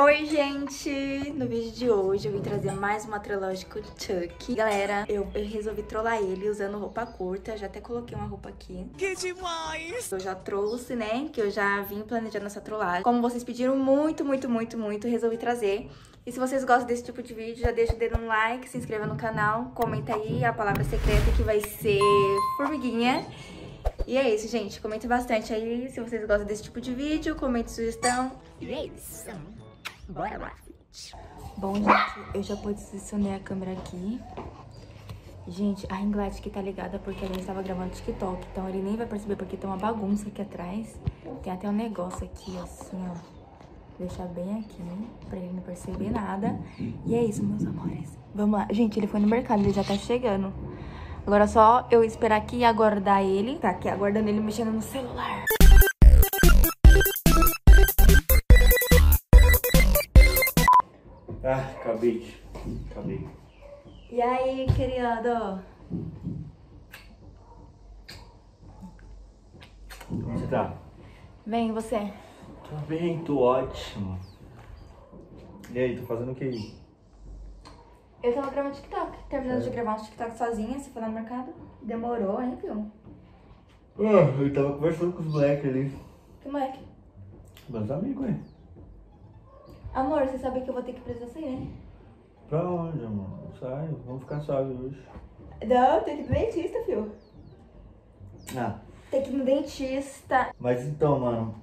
Oi, gente! No vídeo de hoje eu vim trazer mais uma trollagem com o Chuck. Galera, eu resolvi trollar ele usando roupa curta. Já até coloquei uma roupa aqui. Que demais! Eu já trouxe, né? Que eu já vim planejando essa trollagem. Como vocês pediram muito, resolvi trazer. E se vocês gostam desse tipo de vídeo, já deixa o dedo no like, se inscreva no canal, comenta aí a palavra secreta que vai ser formiguinha. E é isso, gente. Comenta bastante aí se vocês gostam desse tipo de vídeo. Comente sugestão. E é isso. Bora lá. Bom, gente, eu já posicionei a câmera aqui. Gente, a ringlite que tá ligada porque a gente tava gravando TikTok, então ele nem vai perceber porque tem uma bagunça aqui atrás. Tem até um negócio aqui, assim, ó. Vou deixar bem aqui, pra ele não perceber nada. E é isso, meus amores. Vamos lá. Gente, ele foi no mercado, ele já tá chegando. Agora é só eu esperar aqui e aguardar ele. Tá aqui aguardando ele mexendo no celular. Ah, acabei. E aí, querido? Como você tá? Bem, e você? Tô bem, tô ótimo. E aí, tô fazendo o que aí? Eu tava gravando TikTok. Terminando de gravar um TikTok sozinha, você foi lá no mercado. Demorou, hein, viu? Ah, eu tava conversando com os moleques ali. Que moleque? Meus amigos, hein? Amor, você sabe que eu vou ter que precisar sair, né? Pra onde, amor? Sai, vamos ficar suaves hoje. Não, tem que ir no dentista, filho. Ah. Tem que ir no dentista. Mas então, mano.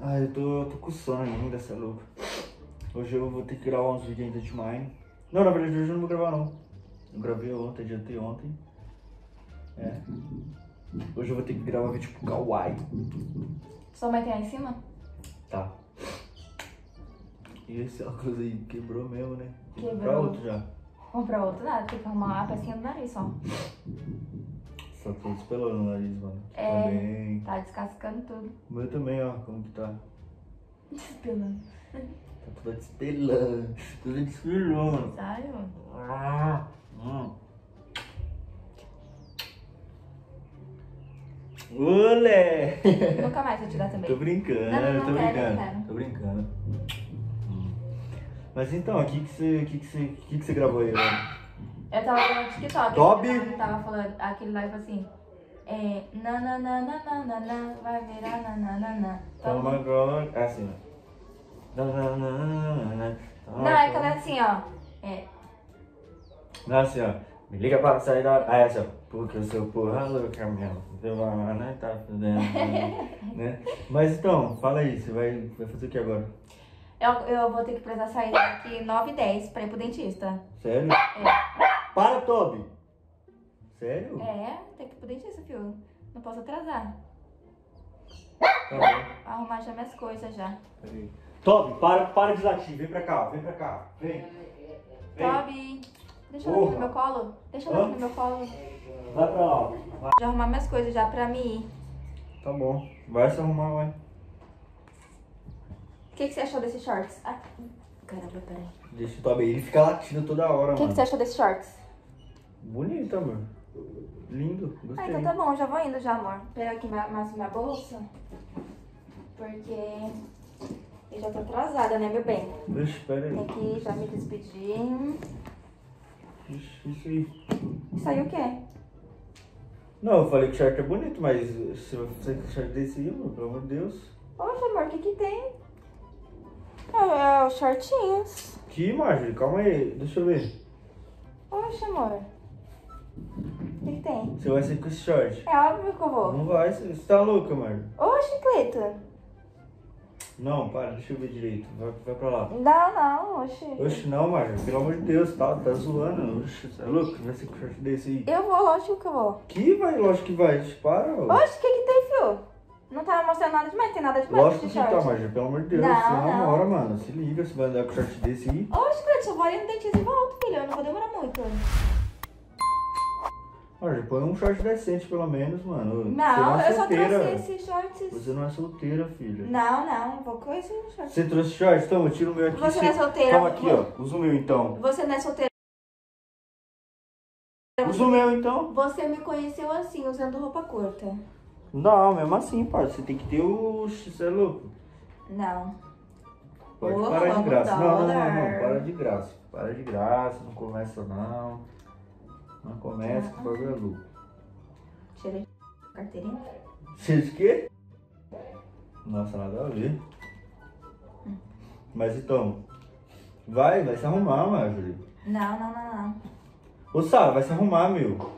Ai, eu tô com sono ainda, você é louco. Hoje eu vou ter que gravar uns vídeos ainda de mine. Não, na verdade, hoje eu não vou gravar, não. Eu gravei ontem, adiantei ontem. É. Hoje eu vou ter que gravar vídeo pro Kawaii. Sua mãe tem lá em cima? Tá. E esse óculos aí quebrou mesmo, né? Quebrou. Vamos pra outro já. Vamos pra outro nada, tem que arrumar a pecinha do nariz só. Só que ele espelou no nariz, mano. É, tá, bem... tá descascando tudo. O meu também, ó, como que tá? Despelando. Tá tudo despelando. Tudo despelou, mano. Sério? Ah, olé! Nunca mais vou te dar também. Tô brincando, não quero. Tô brincando. Mas então, o que você gravou aí, né? Eu tava gravando TikTok. Toby? Eu tava falando aquele live assim. É. Nananana, vai virar nananana. Então, agora. É assim, ó. Nananana. Não, é aquela assim, ó. É. Não, assim, ó. Me liga para sair da. Ah, é assim, ó. Porque eu sou porra louca mesmo. Deu uma. Né? Tá fudendo. Né? Mas então, fala aí. Você vai fazer o que agora? Eu vou ter que precisar sair daqui 9h10 pra ir pro dentista. Sério? É. Para, Toby! Sério? É, tem que ir pro dentista, filho. Não posso atrasar. Tá bom. Arrumar já minhas coisas já. Peraí. Toby, para de latir. Vem pra cá, vem pra cá. Vem. Toby, deixa ela aqui no meu colo. Deixa ela aqui no meu colo. Vai pra lá. Vai. Já arrumar minhas coisas já pra mim ir. Tá bom. Vai se arrumar, vai. O que você achou desses shorts? Ah, caramba, peraí. Deixa o Toby, ele fica latindo toda hora, mano. O que você achou desses shorts? Bonito, amor. Lindo, gostei. Ah, então tá bom, já vou indo já, amor. Vou pegar aqui minha bolsa, porque eu já tô atrasada, né, meu bem? Deixa, peraí. Tem que ir, já me despedir. Isso aí. Isso aí o quê? Não, eu falei que o short é bonito, mas se você quer short desse aí, amor, pelo amor de Deus. Poxa, amor, o que tem? É os shortinhos. Que, Marjorie? Calma aí, deixa eu ver. Poxa, amor. O que tem? Você vai sair com esse short? É óbvio que eu vou. Não vai, você tá louca, Marjorie. Oxe, Cleiton. Não, para, deixa eu ver direito. Vai pra lá. Não, oxe. Oxe, não, Marjorie. Pelo amor de Deus, tá zoando. Oxe, você é louco? Vai sair com short desse aí? Eu vou, lógico que eu vou. Que vai, lógico que vai. Para, ó. Oxe, o que tem, fio? Não tá mostrando nada demais, tem nada demais. Lógico que tá, Marjorie, pelo amor de Deus. Não, hora, mano. Se liga, você vai andar com o short desse aí. Oxe, Cleiton, só vou ali no dentista e volto, filho. Eu não vou demorar muito. Marjorie, põe um short decente, pelo menos, mano. Não, eu só trouxe esses shorts. Você não é solteira, filha. Não, vou com esse short. Você trouxe shorts? Toma, tira o meu aqui. Você não é solteira. Toma aqui, ó. Usa o meu, então. Você não é solteira. Usa o meu, então. Você me conheceu assim, usando roupa curta. Não, mesmo assim, parça, você tem que ter o... Você é louco? Não. Pode parar de graça. Não, para de graça. Para de graça, não começa não. Não começa, por favor, Lu. Cheiro de carteirinha? Cheiro de quê? Nossa, nada a ver. Mas então, vai se arrumar, Marjorie. Não. Ô, Sara, vai se arrumar, meu.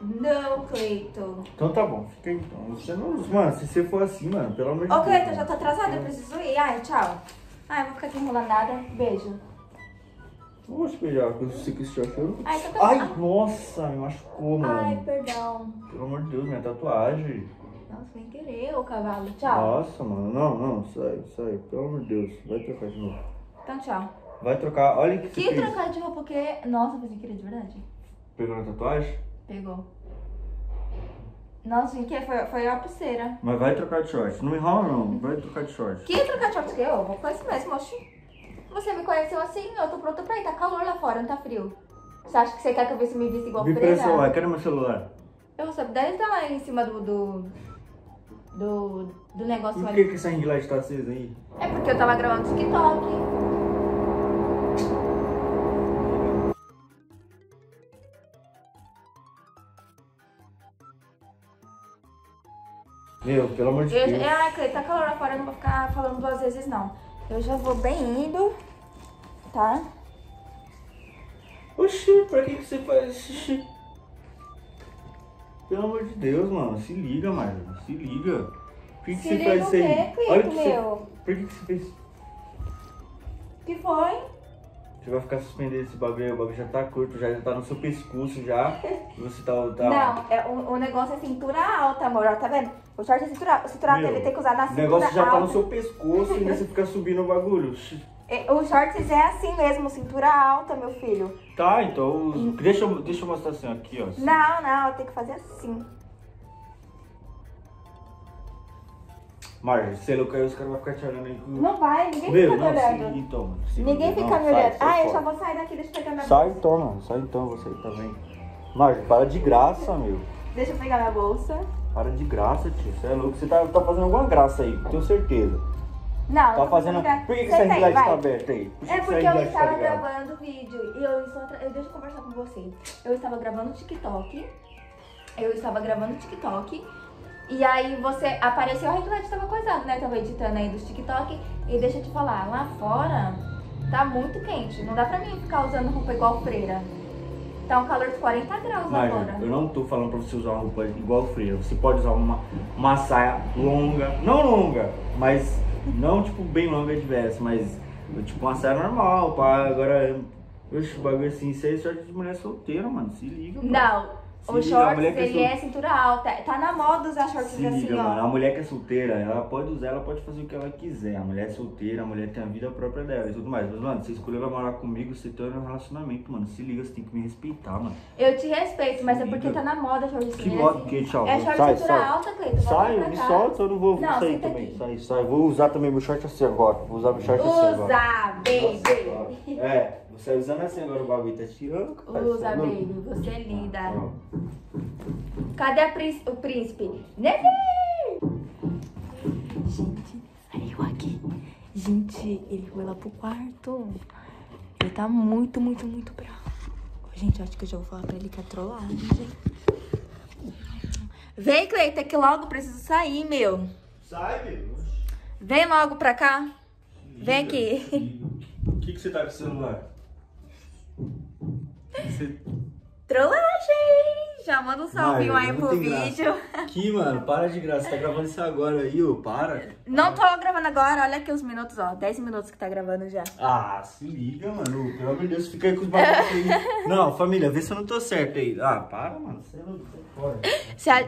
Não, Cleiton. Então tá bom, fica aí então. Você não... Mano, se você for assim, mano, pelo amor de Deus. Ô, Cleiton, já tô atrasada, eu preciso ir. Ai, tchau. Ai, eu vou ficar aqui enrolando nada. Beijo. Não vou te beijar, porque você quis te achar. Ai, nossa, me machucou, mano. Ai, perdão. Pelo amor de Deus, minha tatuagem. Nossa, sem querer, ô cavalo. Tchau. Nossa, mano, não, sai. Pelo amor de Deus, vai trocar de novo. Então, tchau. Vai trocar, olha que você fez. Trocar de roupa, porque... Nossa, foi sem querer, de verdade. Pegou na tatuagem? Pegou. Nossa, o que foi a pulseira. Mas vai trocar de short. Não enrola, não. Vai trocar de short. Que trocar de short? Que eu vou com esse mesmo, oxi. Você me conheceu assim, eu tô pronta pra ir. Tá calor lá fora, não tá frio. Você acha que você quer que eu visse me visse igual preta? Celular. Quero meu celular. Eu só deve estar lá em cima do negócio. Por que essa ring light tá acesa aí? É porque eu tava gravando TikTok. Meu, pelo amor de Deus. Ai, Cleiton, tá calor lá fora, eu não vou ficar falando duas vezes, não. Eu já vou bem indo, tá? Oxi, pra que você faz xixi? Pelo amor de Deus, mano, se liga, Marjorie, se liga. Por que você faz isso aí? Olha que meu. Por que você fez? Que foi? Você vai ficar suspendido esse bagulho, o bagulho já tá curto, já tá no seu pescoço já. Você tá... Não, é, o negócio é cintura alta, amor, tá vendo? O short é cintura alta, ele tem que usar na cintura alta. O negócio já tá no seu pescoço e você fica subindo o bagulho. O shorts é assim mesmo, cintura alta, meu filho. Tá, então deixa eu mostrar assim, aqui, ó. Assim. Não, eu tenho que fazer assim. Marjorie, se eu cair, os caras vão ficar te olhando aí. Não vai, ninguém fica me olhando. Então, ninguém fica me olhando. Eu já vou sair daqui, deixa eu pegar minha bolsa. Sai então, mano. Sai então, você também. Marjorie, para de graça, meu. Deixa eu pegar minha bolsa. Para de graça, tio. Você é louco. Você tá fazendo alguma graça aí, tenho certeza. Não, tá fazendo. Por que essa ringlete tá aberta aí? É porque eu estava gravando o vídeo. E eu deixa eu conversar com você. Eu estava gravando o TikTok. E aí você apareceu, a internet tava coisado, né? Tava editando aí dos TikTok. E deixa eu te falar, lá fora tá muito quente. Não dá pra mim ficar usando roupa igual freira. Tá um calor de 40 graus agora. Eu não tô falando pra você usar uma roupa igual freira. Você pode usar uma saia longa. Não longa, mas não tipo bem longa de veste. Mas tipo uma saia normal, pá. Agora, oxe, bagulho assim, isso aí é sorte de mulher solteira, mano. Se liga, pá. Não. O shorts, ele é cintura alta. Tá na moda usar shorts assim, ó. Mano, a mulher que é solteira, ela pode usar, ela pode fazer o que ela quiser. A mulher é solteira, a mulher tem a vida própria dela e tudo mais. Mas, mano, você escolheu vai morar comigo, você tem um relacionamento, mano. Se liga, você tem que me respeitar, mano. Eu te respeito, mas é porque tá na moda shorts assim. Que moda que, tchau. É short cintura alta, Cleiton. Sai, me solta, eu não vou sair também. Sai. Vou usar também meu short assim agora. Vou usar meu short assim agora. Usa, baby. É. Você é usando assim agora o bagulho, tá tirando? Usa, baby, você é linda. Cadê o príncipe? Neve! Gente, saiu aqui. Gente, ele foi lá pro quarto. Ele tá muito bravo. Gente, acho que eu já vou falar pra ele que é trollagem, gente. Vem, Cleiton, é que logo preciso sair, meu. Sai, meu. Vem logo pra cá. Vem aqui. O que você tá com o celular? Você... Trollagem! Já manda um salvinho aí pro vídeo. Aqui, mano, para de graça. Tá gravando isso agora aí, ô, para. Não tô gravando agora, olha aqui os minutos, ó. 10 minutos que tá gravando já. Ah, se liga, mano. Pelo amor de Deus, fica aí com os bagulhos aí. Não, família, vê se eu não tô certo aí. Ah, para, mano. Você não tá fora.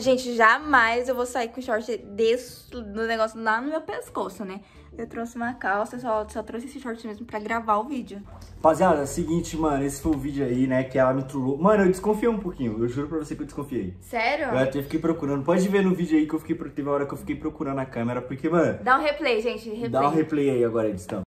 Gente, jamais eu vou sair com short desse do negócio lá no meu pescoço, né? Eu trouxe uma calça, só trouxe esse short mesmo pra gravar o vídeo. Rapaziada, é o seguinte, mano, esse foi o vídeo aí, né, que ela me trollou. Mano, eu desconfiei um pouquinho, eu juro pra você que eu desconfiei. Sério? Eu até fiquei procurando, pode ver no vídeo aí que eu fiquei, teve uma hora que eu fiquei procurando a câmera, porque, mano... Dá um replay, gente, replay. Dá um replay aí agora, eles estão.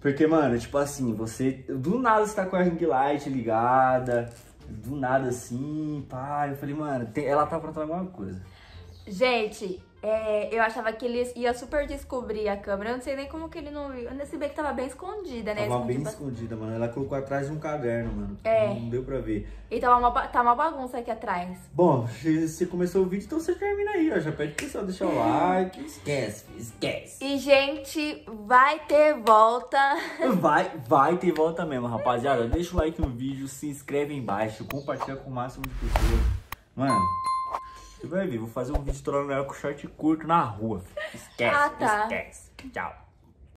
Porque, mano, tipo assim, você... Do nada você tá com a ring light ligada... do nada assim, pá. Eu falei, mano, ela tá aprontando alguma coisa. Gente, eu achava que ele ia super descobrir a câmera. Eu não sei nem como que ele não viu. Se bem que tava bem escondida, né? Tava bem escondida, mano. Ela colocou atrás de um caderno, mano. É. Não deu pra ver. E tá uma bagunça aqui atrás. Bom, você começou o vídeo, então você termina aí, ó. Já pede pro pessoal deixar o like. Esquece. E, gente, vai ter volta. Vai ter volta mesmo, rapaziada. Deixa o like no vídeo, se inscreve aí embaixo, compartilha com o máximo de pessoas. Mano... Você vai ver, vou fazer um vídeo tutorial com short curto na rua. Esquece, Tchau.